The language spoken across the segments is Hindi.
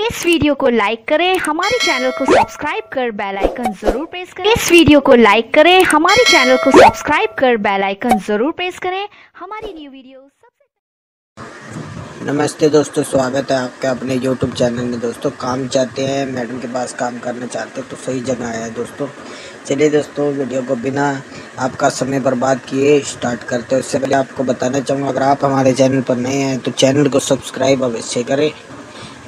इस वीडियो को लाइक करें, हमारे चैनल को सब्सक्राइब कर बेल आइकन जरूर प्रेस करें। इस वीडियो को लाइक करें, हमारे चैनल को सब्सक्राइब कर बेल आइकन जरूर प्रेस करें। हमारी न्यू वीडियो सबसे। नमस्ते दोस्तों, स्वागत है आपका अपने YouTube चैनल में। दोस्तों काम चाहते हैं, मैडम के पास काम करना चाहते हैं तो सही जगह आया है दोस्तों। चलिए दोस्तों, वीडियो को बिना आपका समय बर्बाद किए स्टार्ट करते हैं। उससे पहले आपको बताना चाहूँगा, अगर आप हमारे चैनल पर नए हैं तो चैनल को सब्सक्राइब अवश्य करें,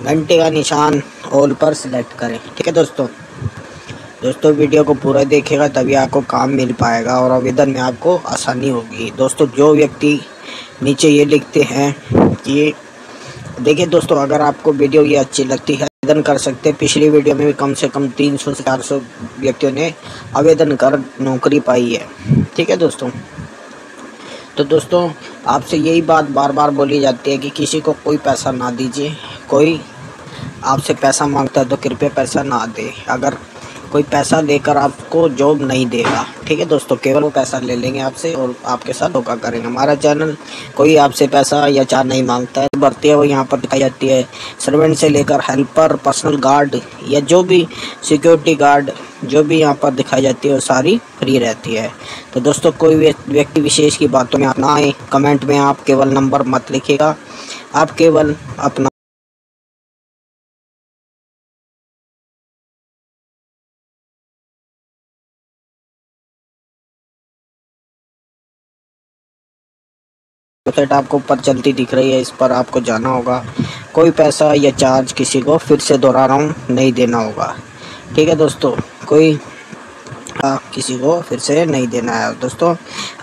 घंटे का निशान ऑल पर सिलेक्ट करें। ठीक है दोस्तों वीडियो को पूरा देखिएगा तभी आपको काम मिल पाएगा और आवेदन में आपको आसानी होगी। दोस्तों जो व्यक्ति नीचे ये लिखते हैं कि देखिए दोस्तों, अगर आपको वीडियो ये अच्छी लगती है आवेदन कर सकते हैं। पिछली वीडियो में भी कम से कम 300 से 400 व्यक्तियों ने आवेदन कर नौकरी पाई है। ठीक है दोस्तों, तो दोस्तों आपसे यही बात बार बार बोली जाती है कि किसी को कोई पैसा ना दीजिए। कोई आपसे पैसा मांगता है तो कृपया पैसा ना दे। अगर कोई पैसा लेकर आपको जॉब नहीं देगा, ठीक है दोस्तों, केवल वो पैसा ले लेंगे आपसे और आपके साथ धोखा करेंगे। हमारा चैनल कोई आपसे पैसा या चार नहीं मांगता है। भर्ती है वो यहाँ पर दिखाई जाती है, सर्वेंट से लेकर हेल्पर, पर्सनल गार्ड या जो भी सिक्योरिटी गार्ड जो भी यहाँ पर दिखाई जाती है वो सारी फ्री रहती है। तो दोस्तों कोई व्यक्ति विशेष की बातों में आप ना आए। कमेंट में आप केवल नंबर मत लिखिएगा, आप केवल अपना वेबसाइट आपको ऊपर चलती दिख रही है, इस पर आपको जाना होगा। कोई पैसा या चार्ज किसी को, फिर से दोहरा रहा हूँ, नहीं देना होगा। ठीक है दोस्तों, कोई किसी को फिर से नहीं देना है। दोस्तों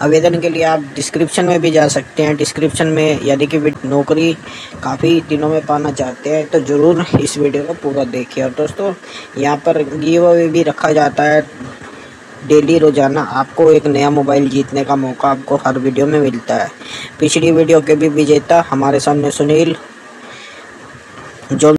आवेदन के लिए आप डिस्क्रिप्शन में भी जा सकते हैं। डिस्क्रिप्शन में यानी कि नौकरी काफ़ी दिनों में पाना चाहते हैं तो ज़रूर इस वीडियो को पूरा देखिए। और दोस्तों यहाँ पर गिव अवे भी रखा जाता है डेली, रोज़ाना आपको एक नया मोबाइल जीतने का मौका आपको हर वीडियो में मिलता है। पिछली वीडियो के भी विजेता हमारे सामने सुनील जो